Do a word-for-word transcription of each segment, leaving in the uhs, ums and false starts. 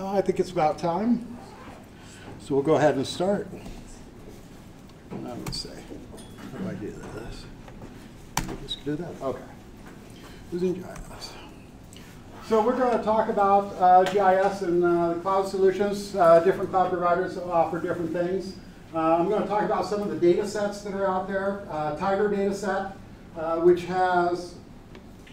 Uh, I think it's about time, so we'll go ahead and start. I would say, how do I do this? We'll just do that. Okay. Who's in G I S? So we're going to talk about uh, G I S and uh, the cloud solutions. Uh, different cloud providers offer different things. Uh, I'm going to talk about some of the data sets that are out there. Uh, Tiger Dataset, uh, which has,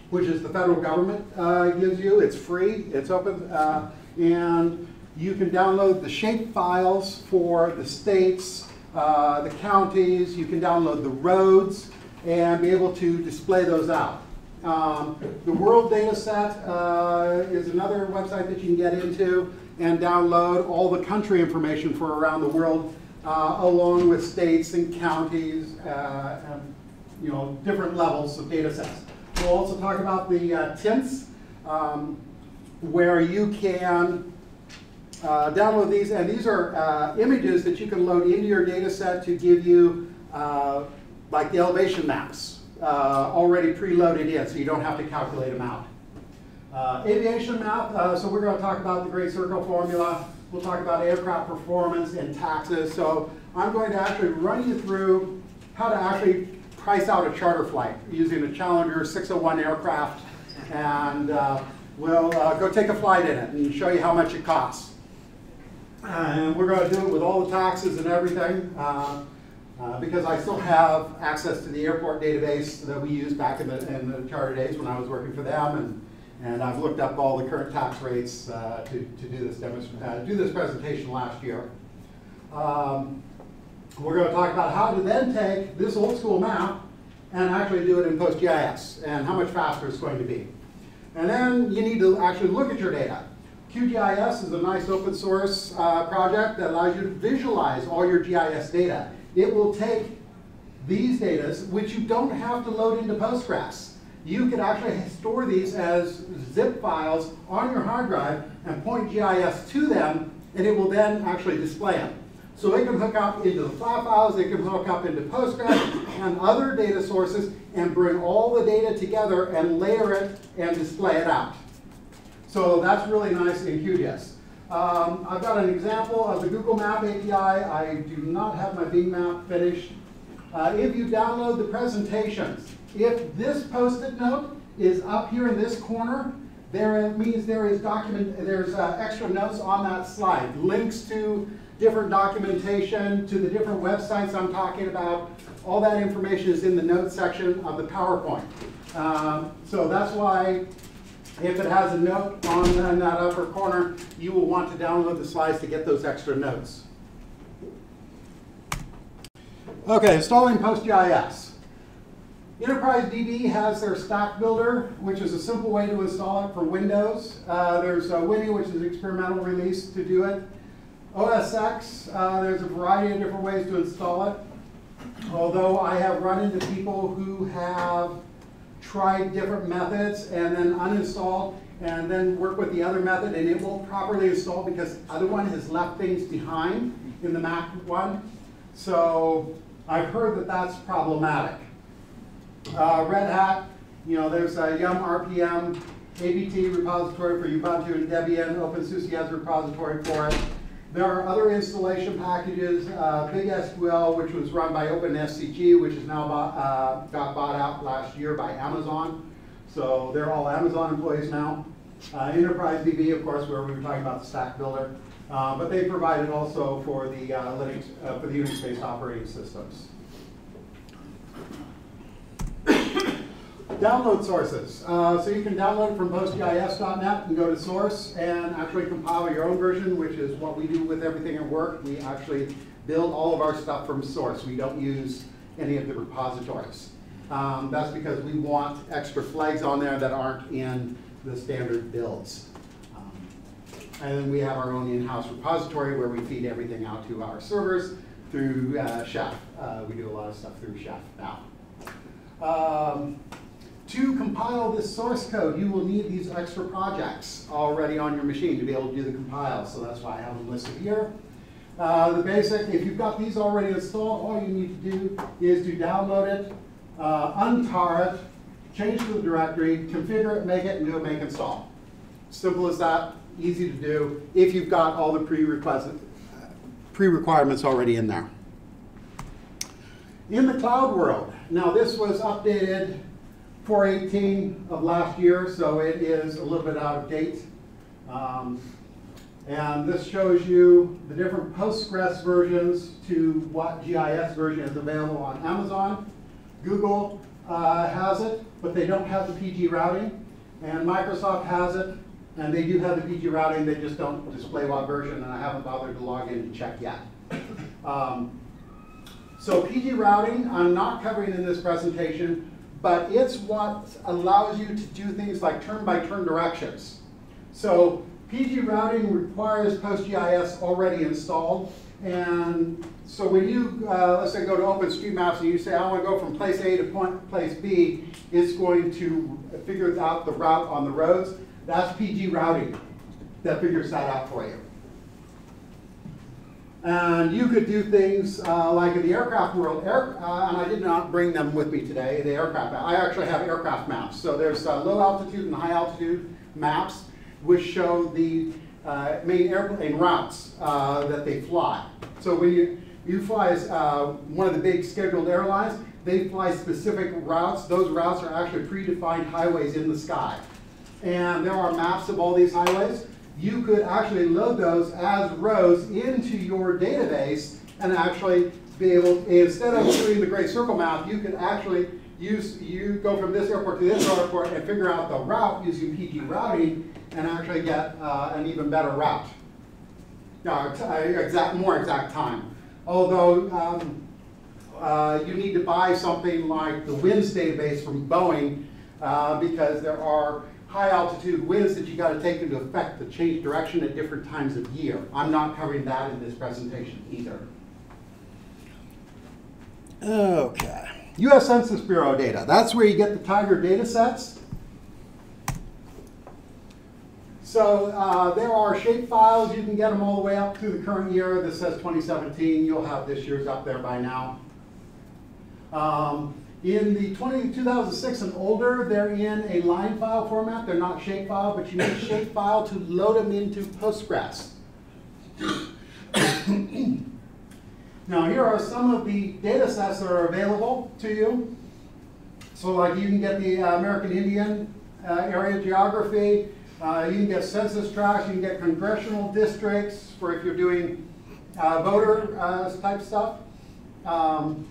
which is the federal government uh, gives you. It's free. It's open, uh, and you can download the shape files for the states, uh, the counties. You can download the roads and be able to display those out. Um, the World Dataset uh, is another website that you can get into and download all the country information for around the world, uh, along with states and counties, uh, and, you know, different levels of data sets. We'll also talk about the uh, tints, um, where you can uh, download these, and these are uh, images that you can load into your data set to give you uh, like the elevation maps. Uh, already preloaded in, so you don't have to calculate them out. Uh, aviation map, uh, so we're going to talk about the Great Circle formula. We'll talk about aircraft performance and taxes. So I'm going to actually run you through how to actually price out a charter flight using a Challenger six oh one aircraft, and uh, we'll uh, go take a flight in it and show you how much it costs. And we're going to do it with all the taxes and everything. Uh, Uh, because I still have access to the airport database that we used back in the, in the charter days when I was working for them, and, and I've looked up all the current tax rates uh, to, to do this demonstration, uh, do this presentation last year. Um, we're going to talk about how to then take this old school map and actually do it in PostGIS, and how much faster it's going to be. And then you need to actually look at your data. Q G I S is a nice open source uh, project that allows you to visualize all your G I S data. It will take these data, which you don't have to load into Postgres. You can actually store these as zip files on your hard drive and point G I S to them, and it will then actually display them. So it can hook up into the flat files, it can hook up into Postgres and other data sources, and bring all the data together and layer it and display it out. So that's really nice in Q G I S. Um, I've got an example of the Google Map A P I. I do not have my Bing map finished. Uh, if you download the presentations, if this post-it note is up here in this corner, there it means there is document. There's uh, extra notes on that slide, links to different documentation, to the different websites I'm talking about. All that information is in the notes section of the PowerPoint. Um, so that's why. If it has a note on that upper corner, you will want to download the slides to get those extra notes. Okay, installing PostGIS. EnterpriseDB has their Stack Builder, which is a simple way to install it for Windows. Uh, there's uh, Winnie, which is an experimental release to do it. O S X, uh, there's a variety of different ways to install it. Although I have run into people who have tried different methods and then uninstalled and then work with the other method, and it won't properly install because the other one has left things behind in the Mac one. So I've heard that that's problematic. Uh, Red Hat, you know, there's a Yum R P M, A B T repository for Ubuntu and Debian, OpenSUSE has a repository for it. There are other installation packages, uh, Big S Q L, which was run by OpenSCG, which is now bought, uh, got bought out last year by Amazon. So they're all Amazon employees now. Uh, EnterpriseDB, of course, where we were talking about the Stack Builder, uh, but they provided also for the uh, Linux, uh, for the Unix-based operating systems. Download sources. Uh, so you can download it from postgis dot net and go to source and actually compile your own version, which is what we do with everything at work. We actually build all of our stuff from source. We don't use any of the repositories. Um, that's because we want extra flags on there that aren't in the standard builds. Um, and then we have our own in-house repository where we feed everything out to our servers through uh, Chef. Uh, we do a lot of stuff through Chef now. Um, To compile this source code, you will need these extra projects already on your machine to be able to do the compile, so that's why I have them listed here. Uh, the basic, if you've got these already installed, all you need to do is to download it, uh, untar it, change to the directory, configure it, make it, and do a make install. Simple as that. easy to do if you've got all the prerequisites, pre-requirements already in there. In the cloud world, now this was updated four eighteen of last year, so it is a little bit out of date. Um, and this shows you the different Postgres versions to what G I S version is available on Amazon. Google uh, has it, but they don't have the P G routing. And Microsoft has it, and they do have the P G routing, they just don't display what version, and I haven't bothered to log in to check yet. Um, so P G routing, I'm not covering in this presentation, but it's what allows you to do things like turn-by-turn directions. So P G routing requires PostGIS already installed, and so when you, uh, let's say, go to OpenStreetMaps and you say, I want to go from place A to point, place B, it's going to figure out the route on the roads. That's P G routing that figures that out for you. And you could do things uh, like in the aircraft world, air, uh, and I did not bring them with me today, the aircraft. I actually have aircraft maps. So there's uh, low altitude and high altitude maps, which show the uh, main airplane routes uh, that they fly. So when you, you fly as uh, one of the big scheduled airlines, they fly specific routes. Those routes are actually predefined highways in the sky. And there are maps of all these highways. You could actually load those as rows into your database and actually be able, instead of doing the great circle map, you can actually use, you go from this airport to this airport and figure out the route using P G routing and actually get uh, an even better route. Now, exact, more exact time. Although um, uh, you need to buy something like the WINS database from Boeing uh, because there are high altitude winds that you got to take into effect to change direction at different times of year. I'm not covering that in this presentation either. Okay, U S Census Bureau data. That's where you get the Tiger Datasets. So uh, there are shape files. You can get them all the way up to the current year. This says twenty seventeen. You'll have this year's up there by now. Um, In the twenty, two thousand six and older, they're in a line file format. They're not shapefile, but you need shapefile to load them into Postgres. Now, here are some of the data sets that are available to you. So, like, you can get the uh, American Indian uh, area geography. Uh, you can get census tracts. You can get congressional districts for if you're doing uh, voter uh, type stuff. Um,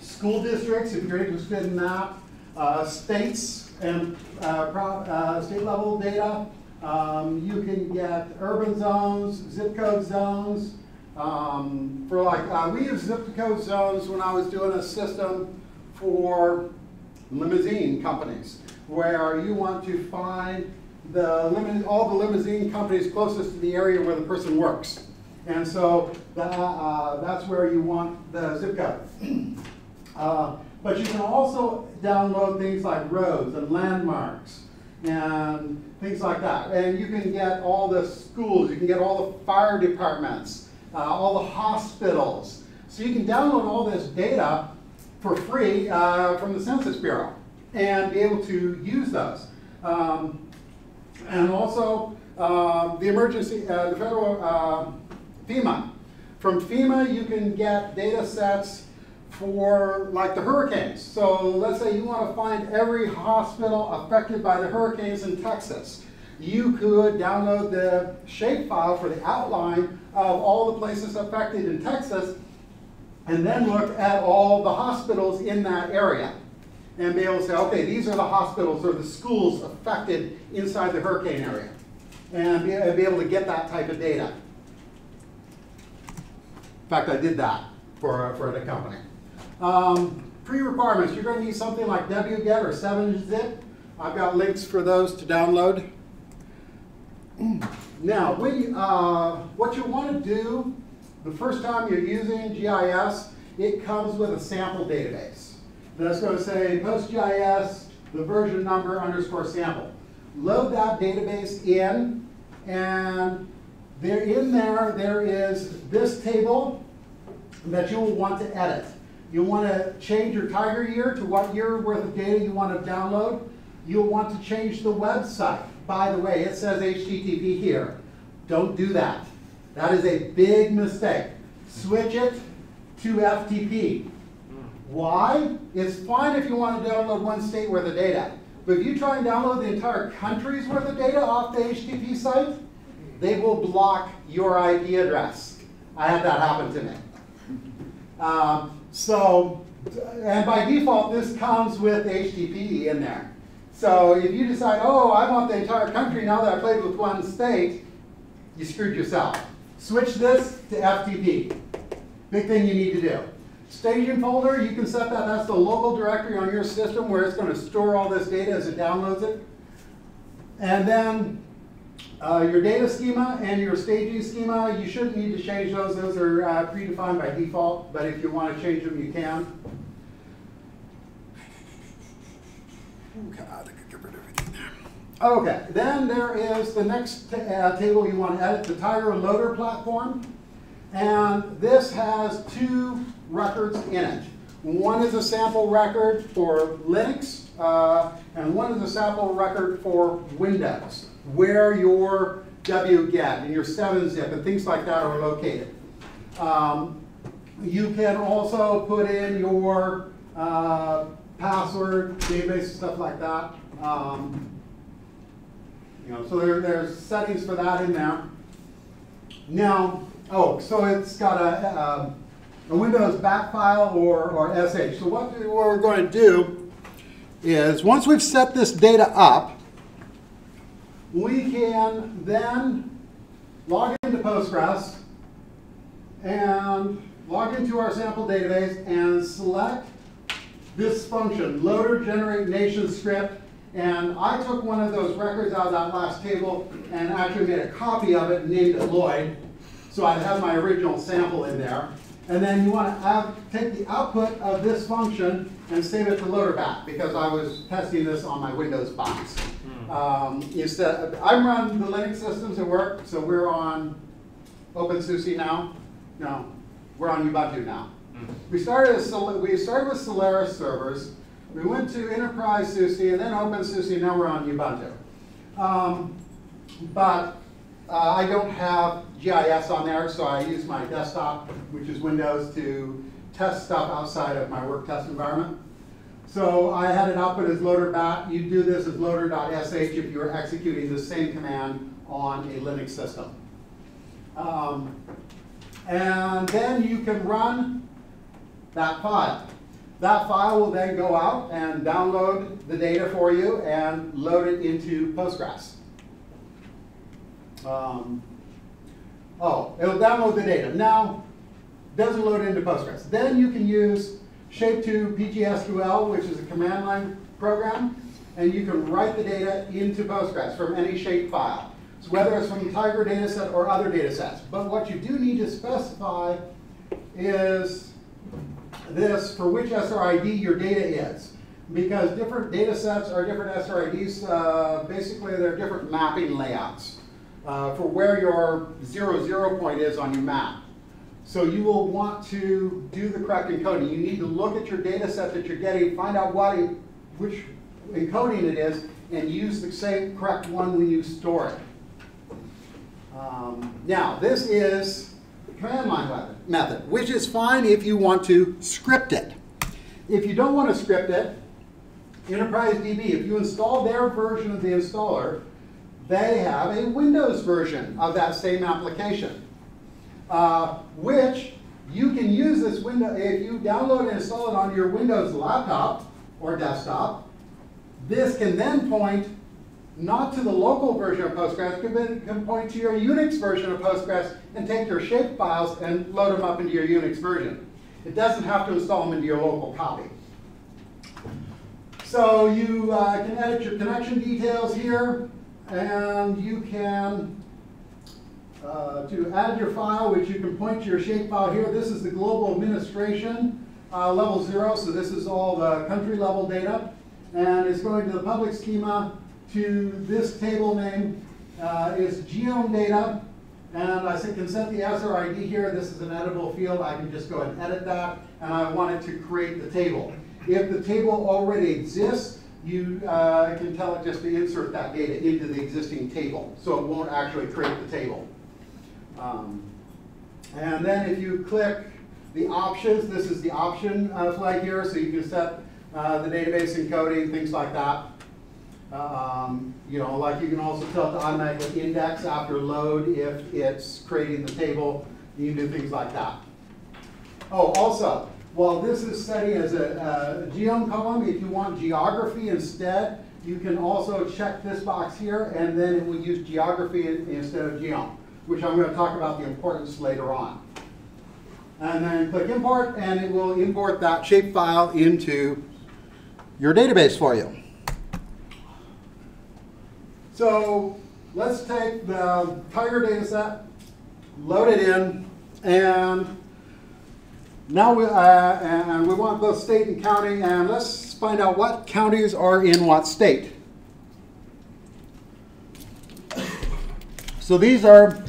School districts, if you're interested in that, uh, states and uh, pro uh, state level data. Um, you can get urban zones, zip code zones. Um, for like, uh, we used zip code zones when I was doing a system for limousine companies, where you want to find the lim all the limousine companies closest to the area where the person works. And so that, uh, that's where you want the zip code. Uh, but you can also download things like roads and landmarks and things like that. And you can get all the schools, you can get all the fire departments, uh, all the hospitals. So you can download all this data for free uh, from the Census Bureau and be able to use those. Um, and also uh, the emergency, uh, the federal uh, FEMA. From FEMA you can get data sets for like the hurricanes. So let's say you want to find every hospital affected by the hurricanes in Texas. You could download the shapefile for the outline of all the places affected in Texas and then look at all the hospitals in that area and be able to say, okay, these are the hospitals or the schools affected inside the hurricane area, and be able to get that type of data. In fact, I did that for, for the company. Um, pre-requirements, you're going to need something like wget or seven zip. I've got links for those to download. Now, we, uh, what you want to do the first time you're using G I S, it comes with a sample database. That's going to say PostGIS, the version number, underscore sample. Load that database in, and there, in there, there is this table that you will want to edit. You'll want to change your Tiger year to what year worth of data you want to download. You'll want to change the website. by the way, it says H T T P here. Don't do that. That is a big mistake. Switch it to F T P. Why? It's fine if you want to download one state worth of data. But if you try and download the entire country's worth of data off the H T T P site, they will block your I P address. I had that happen to me. Um, so, and by default, this comes with H T T P in there. So if you decide, oh, I want the entire country now that I played with one state, you screwed yourself. Switch this to F T P. Big thing you need to do. Staging folder, you can set that. That's the local directory on your system where it's going to store all this data as it downloads it. And then uh, your data schema and your staging schema, you shouldn't need to change those. Those are uh, predefined by default, but if you want to change them, you can. Oh God, I could get rid of everything there. Okay, then there is the next uh, table you want to edit, the Tiger Loader platform. And this has two records in it. One is a sample record for Linux, uh, and one is a sample record for Windows, where your W GET and your seven zip and things like that are located. Um, you can also put in your uh, password, database, stuff like that. Um, you know, so there, there's settings for that in there. Now, oh, so it's got a. a A Windows back file or, or S H. So what, what we're going to do is once we've set this data up, we can then log into Postgres and log into our sample database and select this function, loader generate nation script. And I took one of those records out of that last table and actually made a copy of it and named it Lloyd. So I have my original sample in there. And then you want to add, take the output of this function and save it to loader back, because I was testing this on my Windows box. Mm. Um, instead, I'm running the Linux systems at work, so we're on OpenSUSE now. No, we're on Ubuntu now. Mm. We started, a, we started with Solaris servers. We went to Enterprise SUSE and then OpenSUSE, and now we're on Ubuntu. Um, but uh, I don't have G I S on there, so I use my desktop, which is Windows, to test stuff outside of my work test environment. So I had an output as loader bat. You do this as loader.sh if you were executing the same command on a Linux system. Um, and then you can run that file. That file will then go out and download the data for you and load it into Postgres. Um, Oh, it'll download the data. Now, doesn't load into Postgres. Then you can use Shape two P G S Q L, which is a command line program, and you can write the data into Postgres from any shape file. So whether it's from the Tiger dataset or other datasets. But what you do need to specify is this for which S R I D your data is, because different datasets are different S R I Ds. Uh, basically, they're different mapping layouts. Uh, for where your zero, zero point is on your map. So you will want to do the correct encoding. You need to look at your data set that you're getting, find out what it, which encoding it is, and use the same correct one when you store it. Um, now, this is the command line method, which is fine if you want to script it. If you don't want to script it, EnterpriseDB, if you install their version of the installer, they have a Windows version of that same application, uh, which you can use this window. If you download and install it on your Windows laptop or desktop, this can then point not to the local version of Postgres, but it can point to your Unix version of Postgres and take your shape files and load them up into your Unix version. It doesn't have to install them into your local copy. So you uh, can edit your connection details here. And you can uh, to add your file, which you can point to your shapefile here. This is the global administration uh, level zero, so this is all the country level data. And it's going to the public schema to this table name. Uh, it's geome data. And I can set the S R I D here. This is an editable field. I can just go ahead and edit that. And I want it to create the table. If the table already exists, you uh, can tell it just to insert that data into the existing table, so it won't actually create the table. Um, and then if you click the options, this is the option uh, flag here, so you can set uh, the database encoding, things like that. Um, you know, like you can also tell it to automatically index after load if it's creating the table. You can do things like that. Oh, also, while this is setting as a, a geom column, if you want geography instead, you can also check this box here, and then it will use geography instead of geom, which I'm going to talk about the importance later on. And then click import, and it will import that shapefile into your database for you. So let's take the Tiger dataset, load it in, and now we, uh, and we want both state and county, and let's find out what counties are in what state. So these are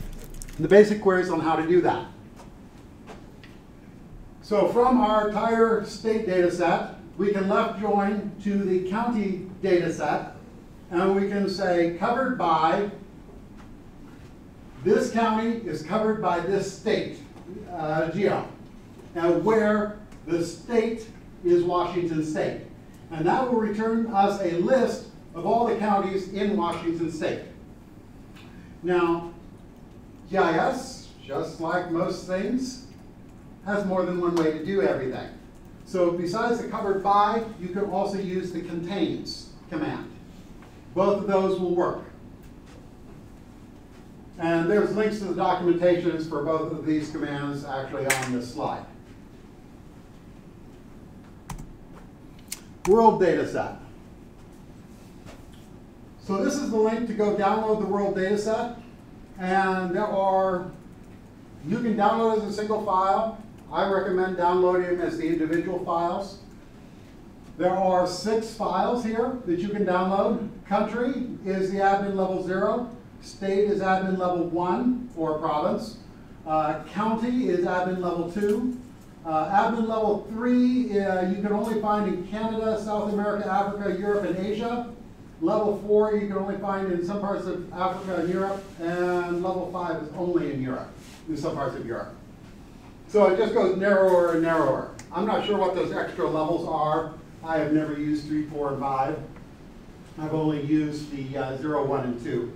the basic queries on how to do that. So from our Tiger state data set, we can left join to the county data set, and we can say covered by this county is covered by this state, uh, geo. And where the state is Washington State. And that will return us a list of all the counties in Washington State. Now, G I S, just like most things, has more than one way to do everything. So besides the covered by, you can also use the contains command. Both of those will work. And there's links to the documentations for both of these commands actually on this slide. World dataset. So this is the link to go download the world dataset, and there are, you can download it as a single file. I recommend downloading them as the individual files. There are six files here that you can download. Country is the admin level zero. State is admin level one for province. Uh, county is admin level two. Uh, admin level three, uh, you can only find in Canada, South America, Africa, Europe, and Asia. Level four, you can only find in some parts of Africa and Europe. And level five is only in Europe, in some parts of Europe. So it just goes narrower and narrower. I'm not sure what those extra levels are. I have never used three, four, and five. I've only used the uh, zero, one, and two.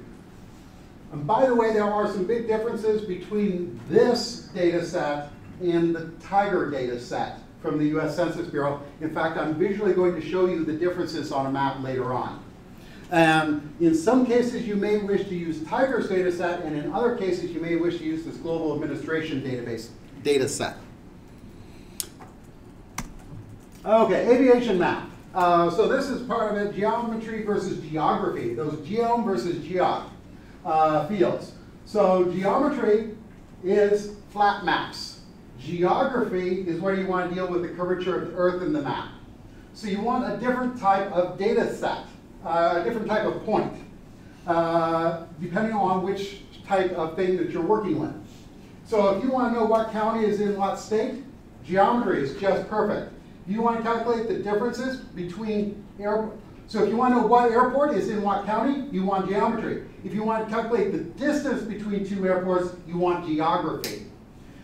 And by the way, there are some big differences between this data set and the Tiger data set from the U S Census Bureau. In fact, I'm visually going to show you the differences on a map later on. And in some cases, you may wish to use Tiger's data set, and in other cases, you may wish to use this global administration database data set. Okay, aviation map. Uh, so this is part of it, geometry versus geography, those geom versus geog. Uh, fields. So geometry is flat maps. Geography is where you want to deal with the curvature of the Earth in the map. So you want a different type of data set, uh, a different type of point, uh, depending on which type of thing that you're working with. So if you want to know what county is in what state, geometry is just perfect. You want to calculate the differences between airports. So if you want to know what airport is in what county, you want geometry. If you want to calculate the distance between two airports, you want geography.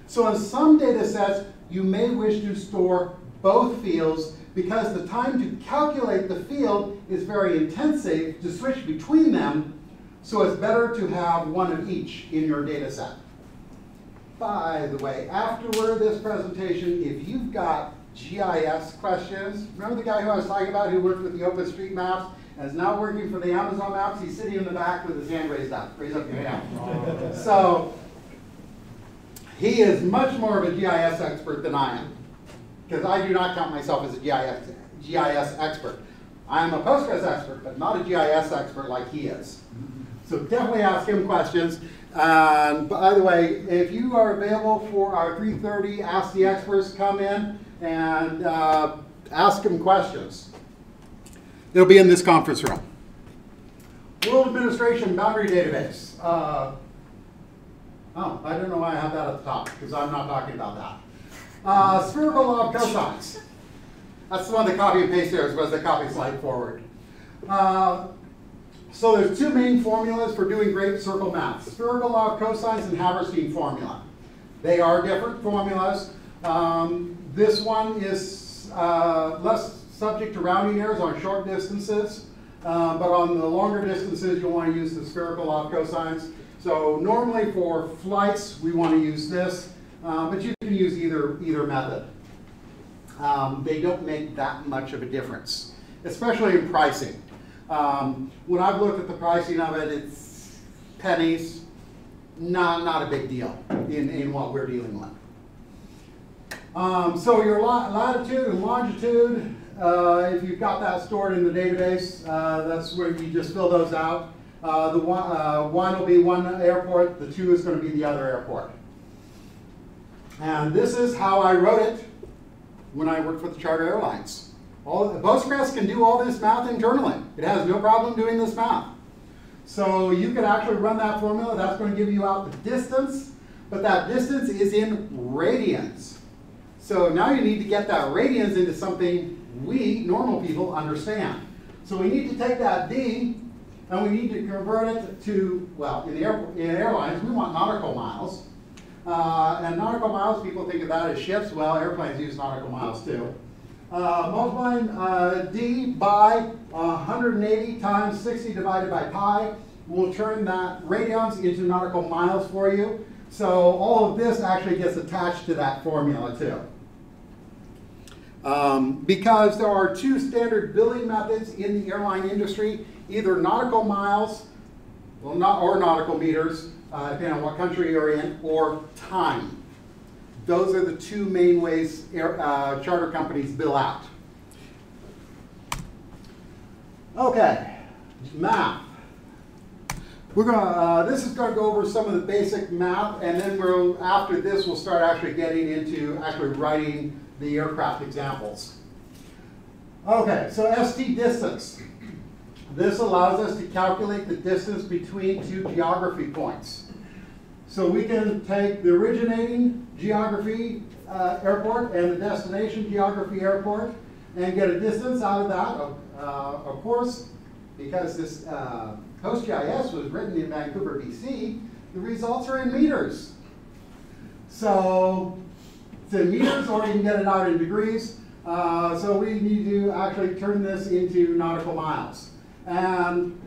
So in some data sets, you may wish to store both fields because the time to calculate the field is very intensive to switch between them, so it's better to have one of each in your data set. By the way, afterward this presentation, if you've got G I S questions. Remember the guy who I was talking about who worked with the OpenStreetMaps and is now working for the Amazon Maps? He's sitting in the back with his hand raised up. Raise up your hand. So he is much more of a G I S expert than I am, because I do not count myself as a G I S, G I S expert. I am a Postgres expert, but not a G I S expert like he is. So definitely ask him questions. Um, by the way, if you are available for our three thirty Ask the Experts, come in and uh, ask them questions. It'll be in this conference room. World Administration Boundary Database. Uh, oh, I don't know why I have that at the top, because I'm not talking about that. Uh, Spherical Law of Cosines. That's the one that copy and paste there, as was the copy slide forward. Uh, so there's two main formulas for doing great circle maps: Spherical Law of Cosines and Haversine formula. They are different formulas. Um, this one is uh, less subject to rounding errors on short distances, uh, but on the longer distances, you'll want to use the Spherical Law of Cosines. So normally for flights, we want to use this, uh, but you can use either, either method. Um, they don't make that much of a difference, especially in pricing. Um, when I've looked at the pricing of it, it's pennies, not, not a big deal in, in what we're dealing with. Um, so your latitude and longitude, uh, if you've got that stored in the database, uh, that's where you just fill those out. Uh, the one, uh, one will be one airport, the two is going to be the other airport. And this is how I wrote it when I worked for the charter airlines. All, Postgres can do all this math internally. It has no problem doing this math. So you can actually run that formula. That's going to give you out the distance, but that distance is in radians. So now you need to get that radians into something we, normal people, understand. So we need to take that D, and we need to convert it to, well, in, the air, in airlines, we want nautical miles. Uh, and nautical miles, people think of that as ships. Well, airplanes use nautical miles too. Uh, multiplying uh, D by one hundred eighty times sixty divided by pi will turn that radians into nautical miles for you. So all of this actually gets attached to that formula too. Um, because there are two standard billing methods in the airline industry, either nautical miles well, not, or nautical meters, uh, depending on what country you're in, or time. Those are the two main ways air, uh, charter companies bill out. Okay, math. We're gonna, uh, this is going to go over some of the basic math, and then we'll, after this we'll start actually getting into actually writing the aircraft examples. Okay, so S T distance. This allows us to calculate the distance between two geography points. So we can take the originating geography uh, airport and the destination geography airport and get a distance out of that. Uh, of course, because this uh, PostGIS was written in Vancouver, B C, the results are in meters. So it's in meters, or you can get it out in degrees. Uh, so we need to actually turn this into nautical miles. And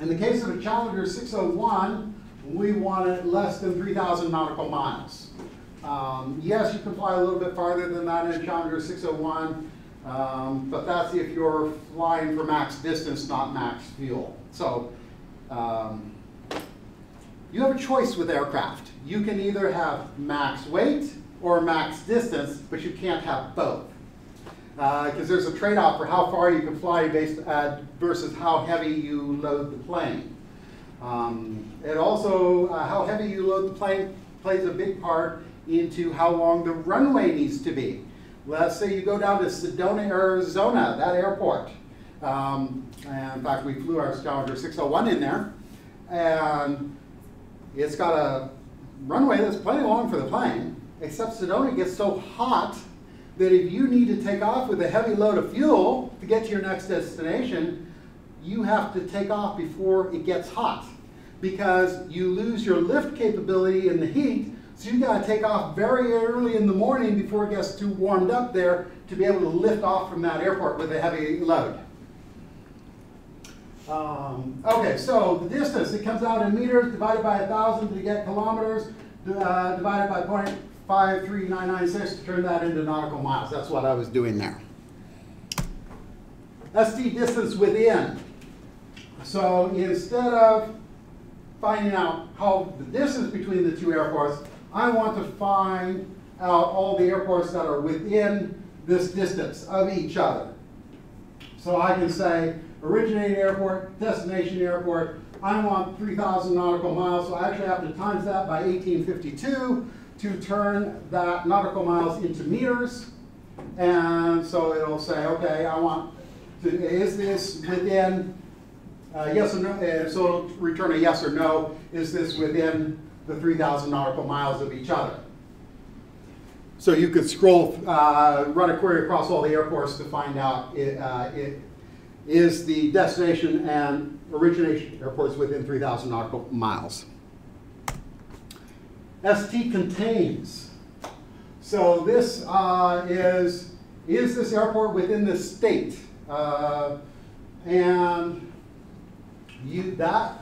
in the case of a Challenger six oh one, we want it less than three thousand nautical miles. Um, yes, you can fly a little bit farther than that in Challenger six oh one, um, but that's if you're flying for max distance, not max fuel. So um, you have a choice with aircraft. You can either have max weight or max distance, but you can't have both. Because uh, there's a trade-off for how far you can fly based, uh, versus how heavy you load the plane. Um, it also, uh, how heavy you load the plane plays a big part into how long the runway needs to be. Let's say you go down to Sedona, Arizona, that airport. Um, and in fact, we flew our Challenger six oh one in there. And it's got a runway that's plenty long for the plane, except Sedona gets so hot that if you need to take off with a heavy load of fuel to get to your next destination, you have to take off before it gets hot, because you lose your lift capability in the heat, so you gotta take off very early in the morning before it gets too warmed up there to be able to lift off from that airport with a heavy load. Um, okay, so the distance, it comes out in meters divided by one thousand to get kilometers, uh, divided by point. five three nine nine six to turn that into nautical miles. That's what I was doing there. S T distance within. So instead of finding out how the distance between the two airports, I want to find out all the airports that are within this distance of each other. So I can say originating airport, destination airport, I want three thousand nautical miles, so I actually have to times that by eighteen fifty-two to turn that nautical miles into meters. And so it'll say, okay, I want to, is this within, uh, yes or no, uh, so it'll return a yes or no, is this within the three thousand nautical miles of each other? So you could scroll, uh, run a query across all the airports to find out it, uh, it, is the destination and origination airports within three thousand nautical miles. S T contains. So this uh, is, is this airport within the state? Uh, and you that,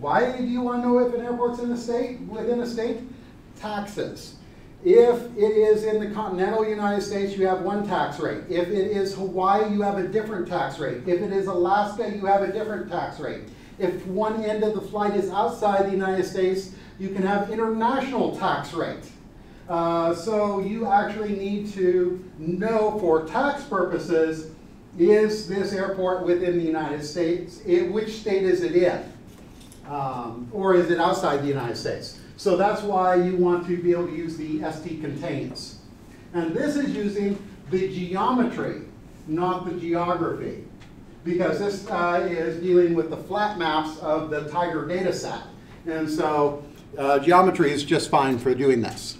why do you want to know if an airport's in the state, within a state? Taxes. If it is in the continental United States, you have one tax rate. If it is Hawaii, you have a different tax rate. If it is Alaska, you have a different tax rate. If one end of the flight is outside the United States, you can have international tax rate. Uh, so you actually need to know for tax purposes, is this airport within the United States? It, which state is it in? Um, or is it outside the United States? So that's why you want to be able to use the S T contains. And this is using the geometry, not the geography, because this uh, is dealing with the flat maps of the Tiger dataset. And so uh, geometry is just fine for doing this.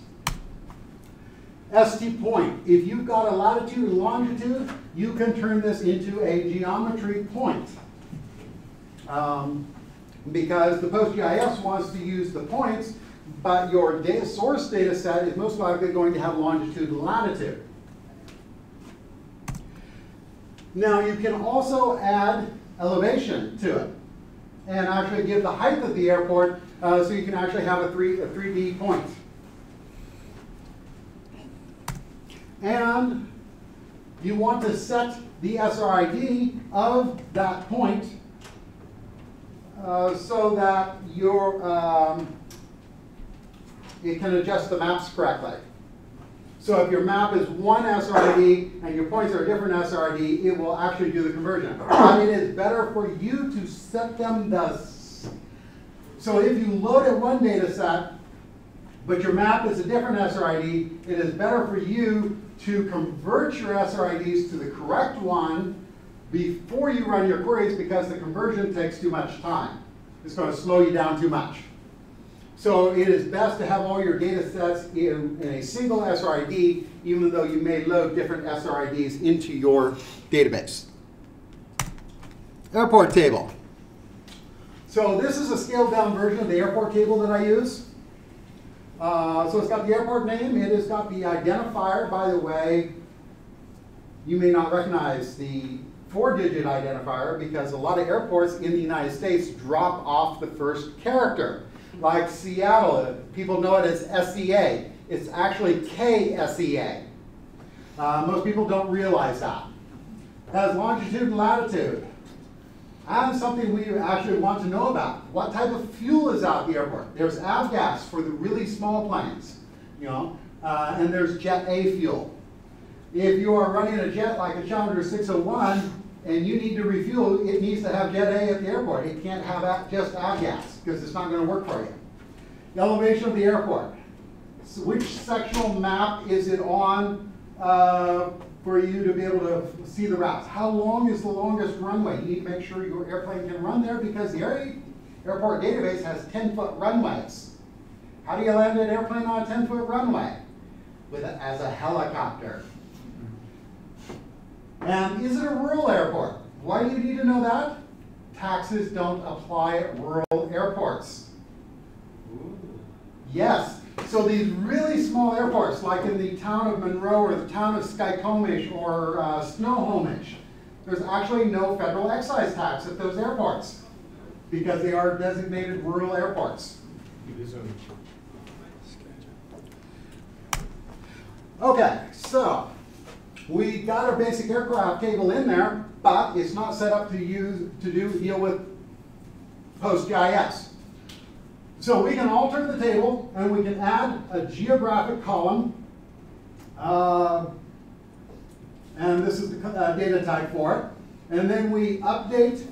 S T point. If you've got a latitude and longitude, you can turn this into a geometry point. Um, because the PostGIS wants to use the points, but your data source data set is most likely going to have longitude and latitude. Now you can also add elevation to it and actually give the height of the airport uh, so you can actually have a, three, a three D point. And you want to set the S R I D of that point uh, so that your um, it can adjust the maps correctly. So if your map is one S R I D and your points are a different S R I D, it will actually do the conversion. But it is better for you to set them thus. So if you load at one data set, but your map is a different S R I D, it is better for you to convert your S R I Ds to the correct one before you run your queries, because the conversion takes too much time. It's going to slow you down too much. So it is best to have all your data sets in, in a single S R I D, even though you may load different S R I Ds into your database. Airport table. So this is a scaled down version of the airport table that I use. Uh, so it's got the airport name, it has got the identifier. By the way, you may not recognize the four digit identifier because a lot of airports in the United States drop off the first character. Like Seattle, people know it as S E A. It's actually K S E A. Uh, most people don't realize that. It has longitude and latitude. And something we actually want to know about. What type of fuel is out at the airport? There's avgas for the really small planes, you know, uh, and there's Jet A fuel. If you are running a jet like a Challenger six oh one and you need to refuel, it needs to have Jet A at the airport. It can't have just avgas, because it's not going to work for you. The elevation of the airport. So which sectional map is it on uh, for you to be able to see the routes? How long is the longest runway? You need to make sure your airplane can run there, because the air, airport database has ten foot runways. How do you land an airplane on a ten foot runway? With a, as a helicopter. And is it a rural airport? Why do you need to know that? Taxes don't apply at rural airports. Ooh. Yes. So these really small airports, like in the town of Monroe or the town of Skycomish or uh, Snohomish, there's actually no federal excise tax at those airports because they are designated rural airports. Okay, so we got our basic aircraft table in there, but it's not set up to use to do deal with PostGIS. So we can alter the table and we can add a geographic column, uh, and this is the uh, data type for it. And then we update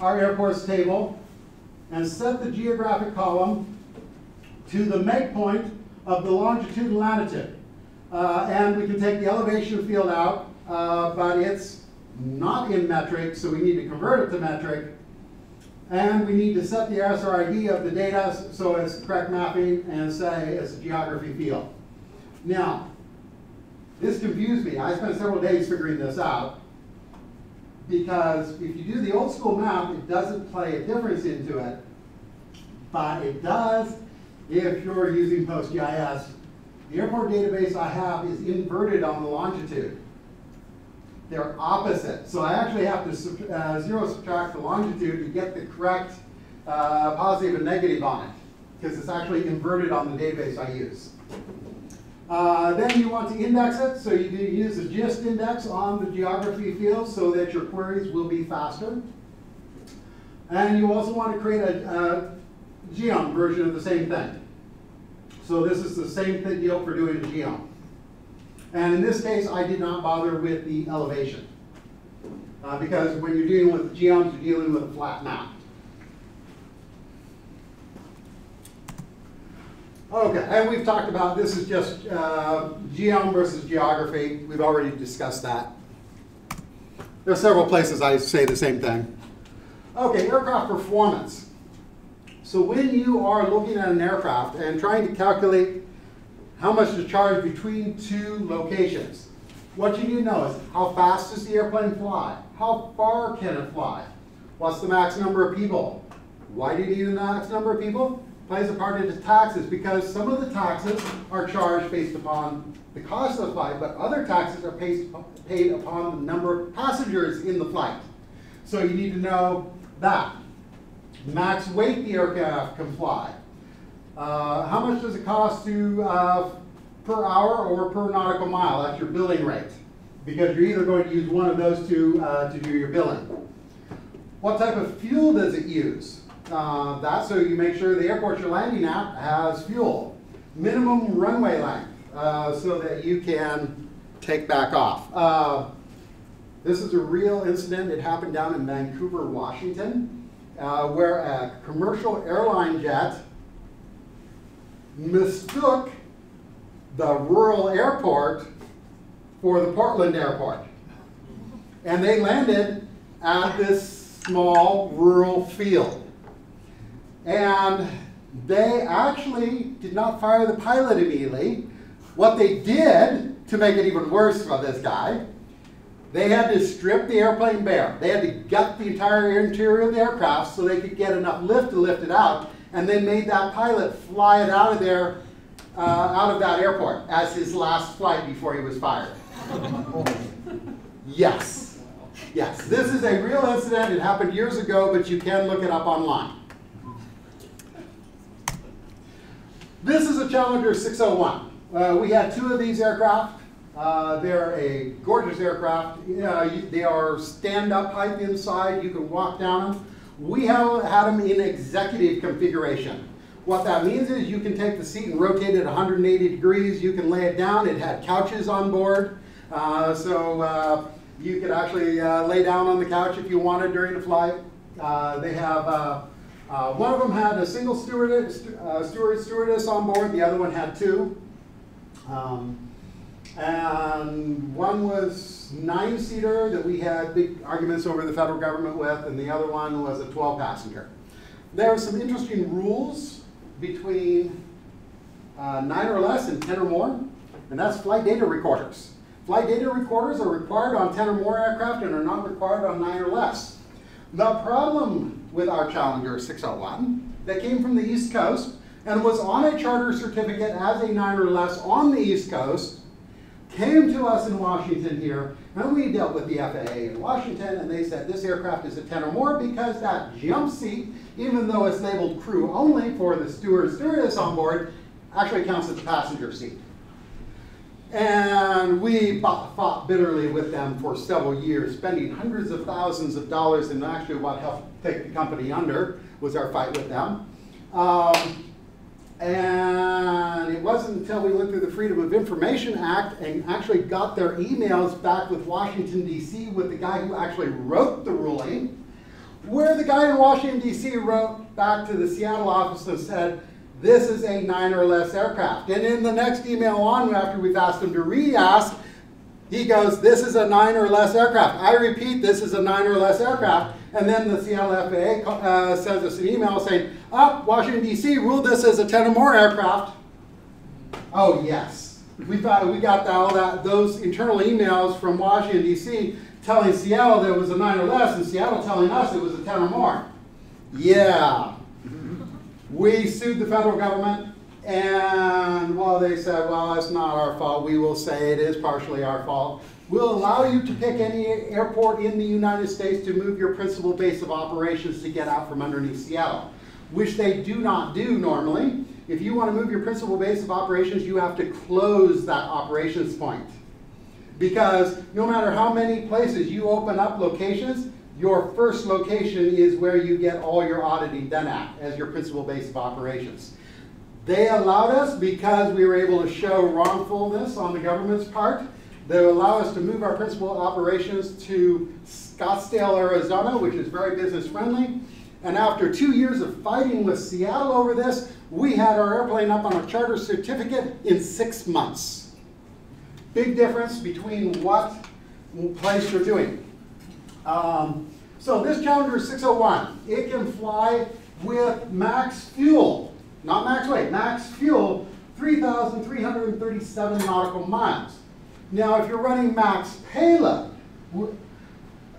our airports table and set the geographic column to the make point of the longitude and latitude. Uh, and we can take the elevation field out, uh, but it's not in metric, so we need to convert it to metric. And we need to set the S R I D of the data so it's correct mapping and say it's a geography field. Now, this confused me. I spent several days figuring this out. because if you do the old school map, it doesn't play a difference into it, but it does if you're using PostGIS. The airport database I have is inverted on the longitude. They're opposite. So I actually have to uh, zero subtract the longitude to get the correct uh, positive and negative on it, because it's actually inverted on the database I use. Uh, then you want to index it, so you do use a GIST index on the geography field so that your queries will be faster. And you also want to create a, a geom version of the same thing. So this is the same thing deal for doing a geom. And in this case, I did not bother with the elevation, uh, because when you're dealing with geoms, you're dealing with a flat map. Okay, and we've talked about this is just uh, geom versus geography. We've already discussed that. There are several places I say the same thing. Okay, aircraft performance. So when you are looking at an aircraft and trying to calculate how much to charge between two locations, what you need to know is how fast does the airplane fly? How far can it fly? What's the max number of people? Why do you need the max number of people? It plays a part into taxes, because some of the taxes are charged based upon the cost of the flight, but other taxes are paid upon the number of passengers in the flight. So you need to know that. Max weight the aircraft can fly. Uh, how much does it cost to uh, per hour or per nautical mile? That's your billing rate, because you're either going to use one of those two uh, to do your billing. What type of fuel does it use? Uh, that so you make sure the airport you're landing at has fuel. Minimum runway length, uh, so that you can take back off. Uh, this is a real incident. It happened down in Vancouver, Washington, uh, where a commercial airline jet mistook the rural airport for the Portland airport. And they landed at this small rural field. And they actually did not fire the pilot immediately. What they did, to make it even worse for this guy, they had to strip the airplane bare. They had to gut the entire interior of the aircraft so they could get enough lift to lift it out. And they made that pilot fly it out of there, uh, out of that airport, as his last flight before he was fired. Yes, yes. This is a real incident. It happened years ago, but you can look it up online. This is a Challenger six oh one. Uh, we had two of these aircraft. Uh, they're a gorgeous aircraft. Uh, they are stand-up height inside. You can walk down them. We have had them in executive configuration. What that means is you can take the seat and rotate it one hundred eighty degrees. You can lay it down. It had couches on board. Uh, so uh, you could actually uh, lay down on the couch if you wanted during the flight. Uh, they have, uh, uh, one of them had a single stewardess, uh, steward stewardess on board. The other one had two. Um, and one was nine-seater that we had big arguments over the federal government with, and the other one was a twelve passenger. There are some interesting rules between uh, nine or less and ten or more, and that's flight data recorders. Flight data recorders are required on ten or more aircraft and are not required on nine or less. The problem with our Challenger six oh one that came from the East Coast and was on a charter certificate as a nine or less on the East Coast came to us in Washington here, and we dealt with the F A A in Washington, and they said this aircraft is a ten or more because that jump seat, even though it's labeled crew only for the steward stewardess on board, actually counts as a passenger seat. And we fought, fought bitterly with them for several years, spending hundreds of thousands of dollars, and actually what helped take the company under was our fight with them. Um, And it wasn't until we went through the Freedom of Information Act and actually got their emails back with Washington, D C, with the guy who actually wrote the ruling, where the guy in Washington, D C wrote back to the Seattle office and said, this is a nine or less aircraft. And in the next email on, after we've asked him to re-ask, he goes, this is a nine or less aircraft. I repeat, this is a nine or less aircraft. And then the Seattle F A A uh, sends us an email saying, oh, Washington, D C ruled this as a ten or more aircraft. Oh, yes. We, thought we got that, all that, those internal emails from Washington, D C telling Seattle there was a nine or less, and Seattle telling us it was a ten or more. Yeah. We sued the federal government, and while they said, well, it's not our fault, we will say it is partially our fault. We'll allow you to pick any airport in the United States to move your principal base of operations to get out from underneath Seattle, which they do not do normally. If you want to move your principal base of operations, you have to close that operations point. Because no matter how many places you open up locations, your first location is where you get all your auditing done at as your principal base of operations. They allowed us because we were able to show wrongfulness on the government's part. They allow us to move our principal operations to Scottsdale, Arizona, which is very business friendly. And after two years of fighting with Seattle over this, we had our airplane up on a charter certificate in six months. Big difference between what place you're doing. Um, so this Challenger six oh one, it can fly with max fuel, not max weight, max fuel, three thousand three hundred thirty-seven nautical miles. Now if you're running max payload,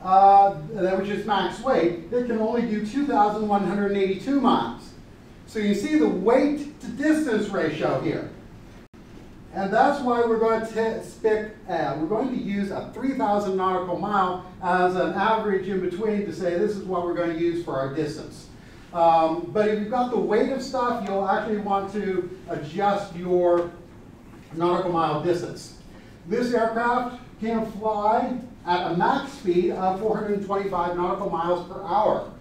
uh, which is max weight, it can only do two thousand one hundred eighty-two miles. So you see the weight to distance ratio here. And that's why we're going to pick, uh, we're going to use a three thousand nautical mile as an average in between to say this is what we're going to use for our distance. Um, but if you've got the weight of stuff, you'll actually want to adjust your nautical mile distance. This aircraft can fly at a max speed of four hundred twenty-five nautical miles per hour.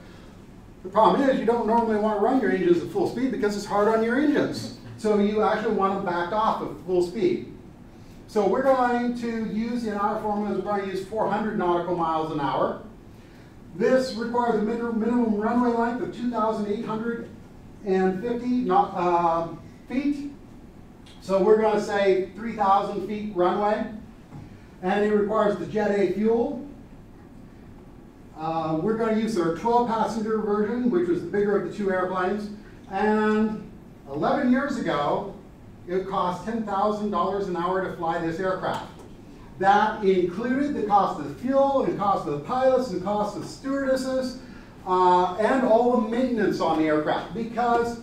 The problem is you don't normally want to run your engines at full speed because it's hard on your engines. So you actually want to back off of full speed. So we're going to use in our formulas, we're going to use four hundred nautical miles an hour. This requires a minimum runway length of two thousand eight hundred fifty uh, feet. So we're going to say three thousand feet runway. And it requires the Jet A fuel. Uh, we're going to use our twelve passenger version, which was the bigger of the two airplanes. And eleven years ago, it cost ten thousand dollars an hour to fly this aircraft. That included the cost of the fuel, and cost of the pilots, and cost of stewardesses, uh, and all the maintenance on the aircraft, because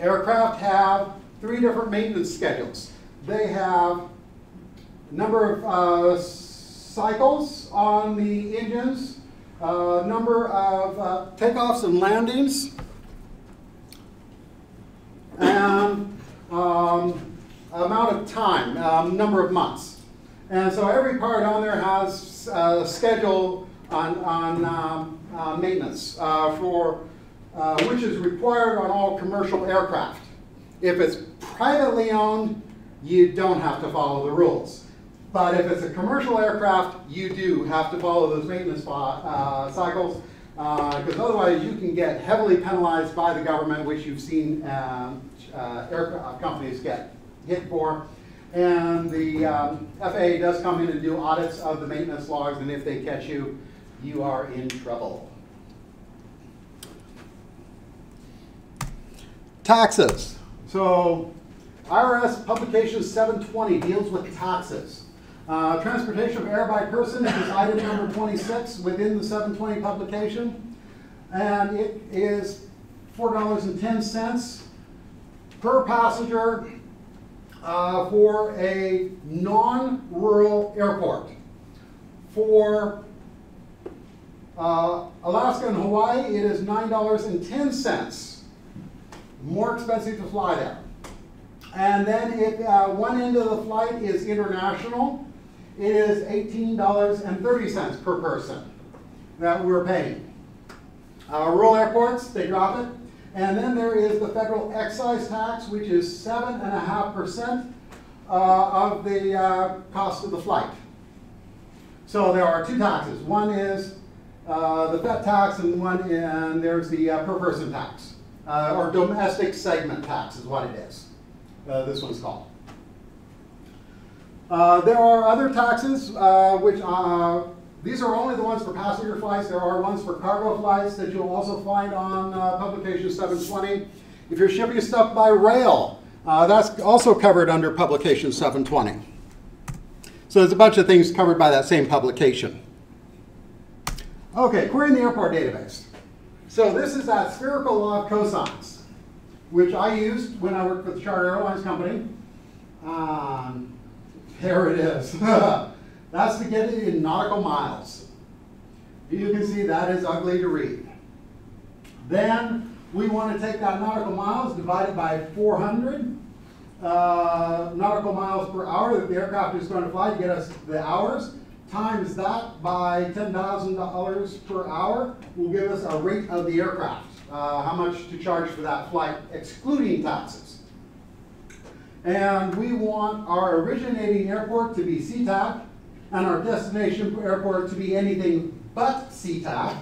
aircraft have three different maintenance schedules. They have a number of uh, cycles on the engines, a uh, number of uh, takeoffs and landings, and um, amount of time, um, number of months. And so every part on there has uh, a schedule on, on um, uh, maintenance, uh, for, uh, which is required on all commercial aircraft. If it's privately owned, you don't have to follow the rules. But if it's a commercial aircraft, you do have to follow those maintenance uh, cycles. Because uh, otherwise you can get heavily penalized by the government, which you've seen uh, uh, aircraft companies get hit for. And the um, F A A does come in and do audits of the maintenance logs, and if they catch you, you are in trouble. Taxes. So I R S Publication seven twenty deals with taxes. Uh, transportation of air by person is item number twenty-six within the seven twenty publication, and it is four dollars and ten cents per passenger uh, for a non-rural airport. For uh, Alaska and Hawaii, it is nine dollars and ten cents. More expensive to fly there. And then it, uh, one end of the flight is international. It is eighteen dollars and thirty cents per person that we're paying. Uh, rural airports, they drop it. And then there is the federal excise tax, which is seven point five percent uh, of the uh, cost of the flight. So there are two taxes. One is uh, the F E T tax, and one and there's the uh, per person tax, uh, or domestic segment tax is what it is. Uh, this one's called. Uh, there are other taxes, uh, which uh, these are only the ones for passenger flights. There are ones for cargo flights that you'll also find on uh, publication seven twenty. If you're shipping stuff by rail, uh, that's also covered under publication seven twenty. So there's a bunch of things covered by that same publication. Okay, querying the airport database. So this is that spherical law of cosines, which I used when I worked for the Charter Airlines Company. Um, there it is. That's to get it in nautical miles. You can see that is ugly to read. Then we want to take that nautical miles, divide it by four hundred uh, nautical miles per hour that the aircraft is going to fly to get us the hours, times that by ten thousand dollars per hour will give us a rate of the aircraft, uh, how much to charge for that flight, excluding taxes. And we want our originating airport to be C TAP and our destination airport to be anything but C TAP,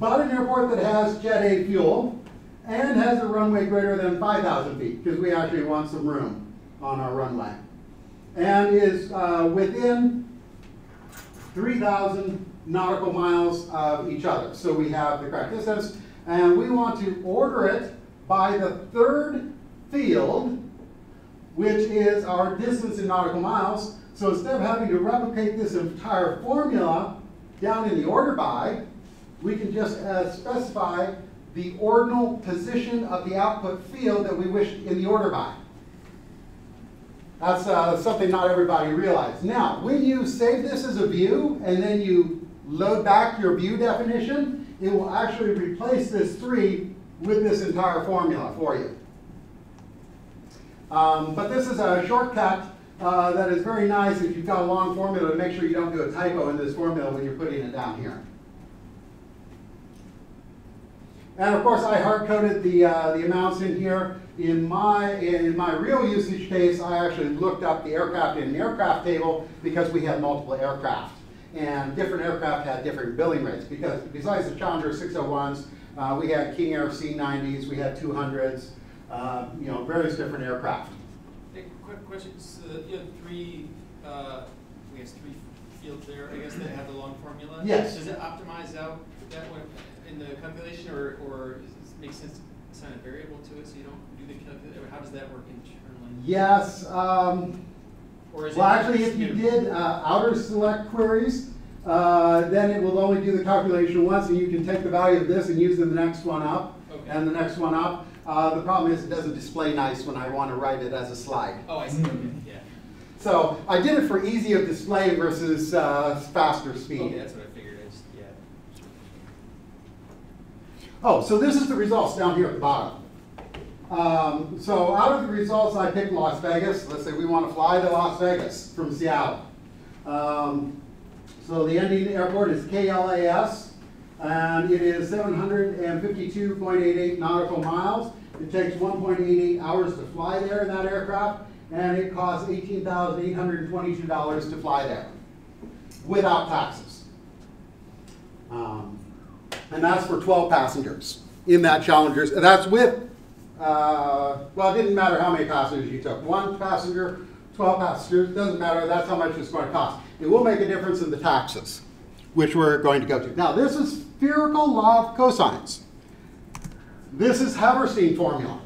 but an airport that has Jet A fuel and has a runway greater than five thousand feet, because we actually want some room on our runway, and is uh, within three thousand nautical miles of each other. So we have the correct distance, and we want to order it by the third field, which is our distance in nautical miles. So instead of having to replicate this entire formula down in the order by, we can just uh, specify the ordinal position of the output field that we wish in the order by. That's uh, something not everybody realizes. Now, when you save this as a view and then you load back your view definition, it will actually replace this three with this entire formula for you. Um, but this is a shortcut uh, that is very nice if you've got a long formula to make sure you don't do a typo in this formula when you're putting it down here. And of course, I hard coded the uh, the amounts in here. In my in my real usage case, I actually looked up the aircraft in an aircraft table because we had multiple aircraft, and different aircraft had different billing rates. Because besides the Challenger six oh ones, uh, we had King Air C ninety s, we had two hundreds, uh, you know, various different aircraft. Hey, quick question: so you have three, uh, I guess three fields there. I guess that have the long formula. Yes. Does it optimize out that one in the calculation, or, or does it make sense to assign a variable to it so you don't do the calculation? How does that work internally? Yes. Um, or is well, it actually, if you did uh, outer select queries, uh, then it will only do the calculation once, and you can take the value of this and use in the next one up, okay, and the next one up. Uh, the problem is it doesn't display nice when I want to write it as a slide. Oh, I see. Okay. Yeah. So I did it for easy of display versus uh, faster speed. Okay, that's what I figured. Oh, so this is the results down here at the bottom. Um, so out of the results, I picked Las Vegas. Let's say we want to fly to Las Vegas from Seattle. Um, so the ending airport is K L A S, and it is seven hundred fifty-two point eight eight nautical miles. It takes one point eight eight hours to fly there in that aircraft, and it costs eighteen thousand eight hundred twenty-two dollars to fly there without taxes. Um, And that's for twelve passengers in that Challenger's. That's with, uh, well, it didn't matter how many passengers you took. One passenger, twelve passengers, doesn't matter. That's how much it's going to cost. It will make a difference in the taxes, which we're going to go to. Now, this is spherical law of cosines. This is Haversine formula.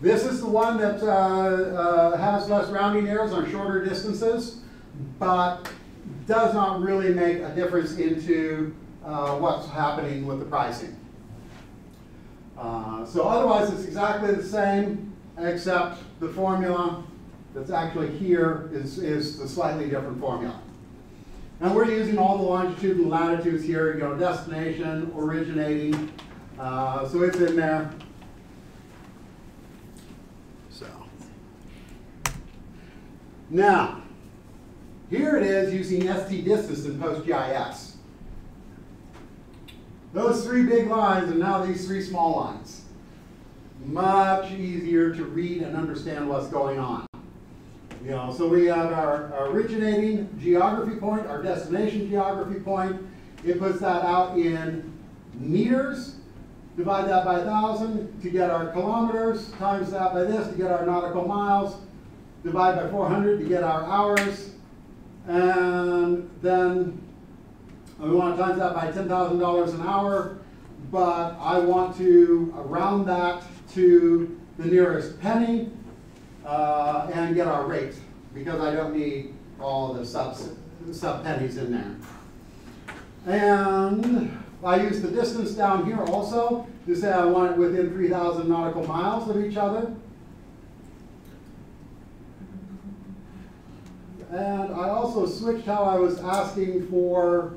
This is the one that uh, uh, has less rounding errors on shorter distances, but does not really make a difference into Uh, what's happening with the pricing. Uh, so otherwise it's exactly the same, except the formula that's actually here is, is the slightly different formula. And we're using all the longitude and latitudes here, you know, destination, originating, uh, so it's in there. So now, here it is using S T distance in PostGIS. Those three big lines and now these three small lines. Much easier to read and understand what's going on. You know, so we have our, our originating geography point, our destination geography point. It puts that out in meters. Divide that by one thousand to get our kilometers. Times that by this to get our nautical miles. Divide by four hundred to get our hours. And then we want to times that by ten thousand dollars an hour, but I want to round that to the nearest penny uh, and get our rate, because I don't need all the sub, sub pennies in there. And I use the distance down here also to say I want it within three thousand nautical miles of each other. And I also switched how I was asking for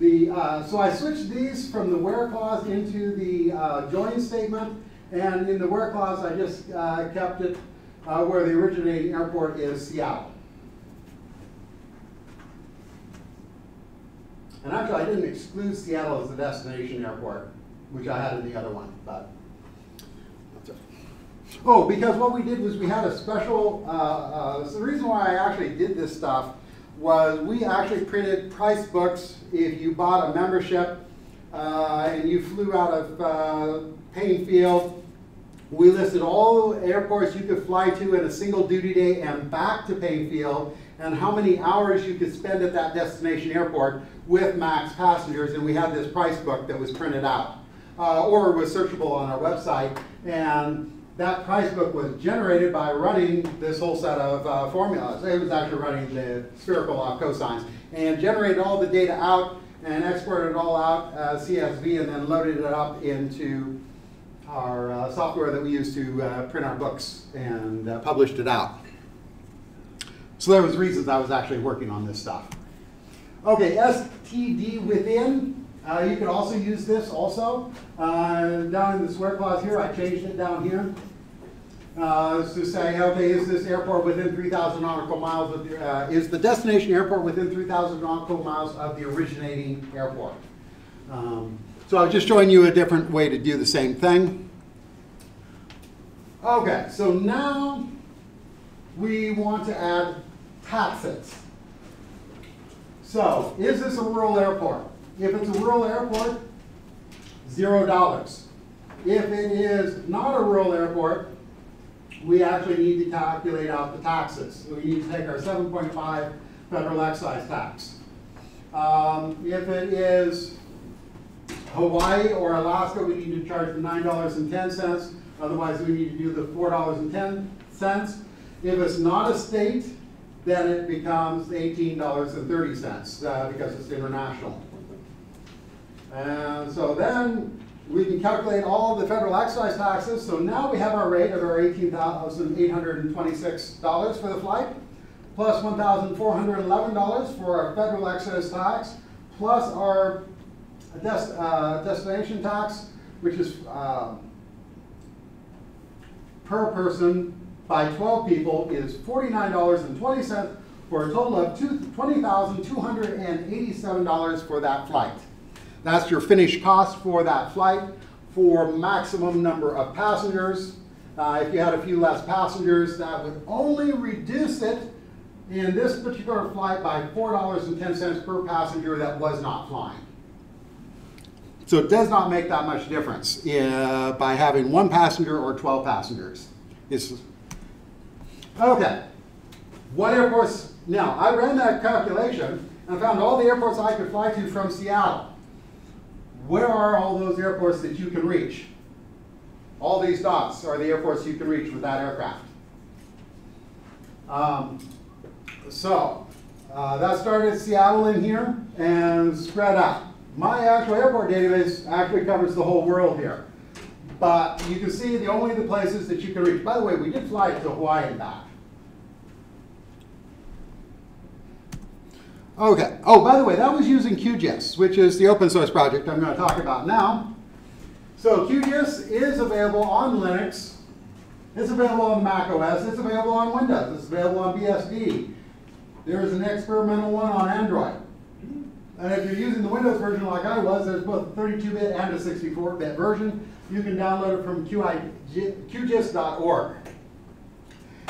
the, uh, so I switched these from the where clause into the uh, join statement. And in the where clause, I just uh, kept it uh, where the originating airport is Seattle. And actually, I didn't exclude Seattle as the destination airport, which I had in the other one. But oh, because what we did was we had a special, uh, uh, so the reason why I actually did this stuff was we actually printed price books if you bought a membership uh, and you flew out of uh, Payne Field. We listed all airports you could fly to in a single duty day and back to Payne Field and how many hours you could spend at that destination airport with max passengers, and we had this price book that was printed out uh, or was searchable on our website. And that price book was generated by running this whole set of uh, formulas. It was actually running the Spherical Law of Cosines and generated all the data out and exported it all out uh, C S V and then loaded it up into our uh, software that we used to uh, print our books and uh, published it out. So there was reasons I was actually working on this stuff. Okay, S T D within. Uh, you could also use this also. Uh, down in the square clause here, I changed it down here uh, to say, okay, is this airport within three thousand nautical miles of the, uh, is the destination airport within three thousand nautical miles of the originating airport? Um, so I was just showing you a different way to do the same thing. Okay, so now we want to add tatsets. So is this a rural airport? If it's a rural airport, zero dollars. If it is not a rural airport, we actually need to calculate out the taxes. We need to take our seven point five federal excise tax. Um, if it is Hawaii or Alaska, we need to charge the nine dollars and ten cents. Otherwise, we need to do the four dollars and ten cents. If it's not a state, then it becomes eighteen dollars and thirty cents uh, because it's international. And so then we can calculate all the federal excise taxes. So now we have our rate of our eighteen thousand eight hundred twenty-six dollars for the flight, plus one thousand four hundred eleven dollars for our federal excise tax, plus our dest uh, destination tax, which is uh, per person by twelve people is forty-nine dollars and twenty cents for a total of twenty thousand two hundred eighty-seven dollars for that flight. That's your finished cost for that flight for maximum number of passengers. Uh, if you had a few less passengers, that would only reduce it in this particular flight by four dollars and ten cents per passenger that was not flying. So it does not make that much difference uh, by having one passenger or twelve passengers. It's okay, what airports? Now, I ran that calculation and found all the airports I could fly to from Seattle. Where are all those airports that you can reach? All these dots are the airports you can reach with that aircraft. Um, so uh, that started Seattle in here and spread out. My actual airport database actually covers the whole world here. But you can see the only the places that you can reach. By the way, we did fly to Hawaii and back. Okay. Oh, by the way, that was using Q G I S, which is the open source project I'm going to talk about now. So Q G I S is available on Linux. It's available on macOS. It's available on Windows. It's available on B S D. There is an experimental one on Android. And if you're using the Windows version like I was, there's both a thirty-two bit and a sixty-four bit version. You can download it from Q G I S dot org.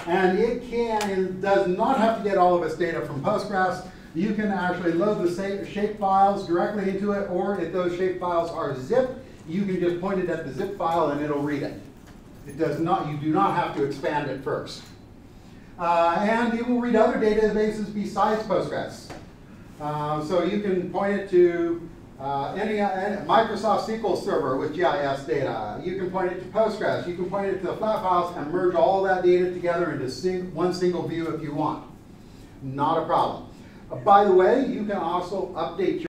And it can, it does not have to get all of its data from Postgres. You can actually load the shape files directly into it, or if those shape files are zip, you can just point it at the zip file and it'll read it. It does not, you do not have to expand it first. Uh, and it will read other databases besides Postgres. Uh, so you can point it to uh, any, any Microsoft S Q L Server with G I S data. You can point it to Postgres. You can point it to the flat files and merge all that data together into sing one single view if you want. Not a problem. By the way, you can also update your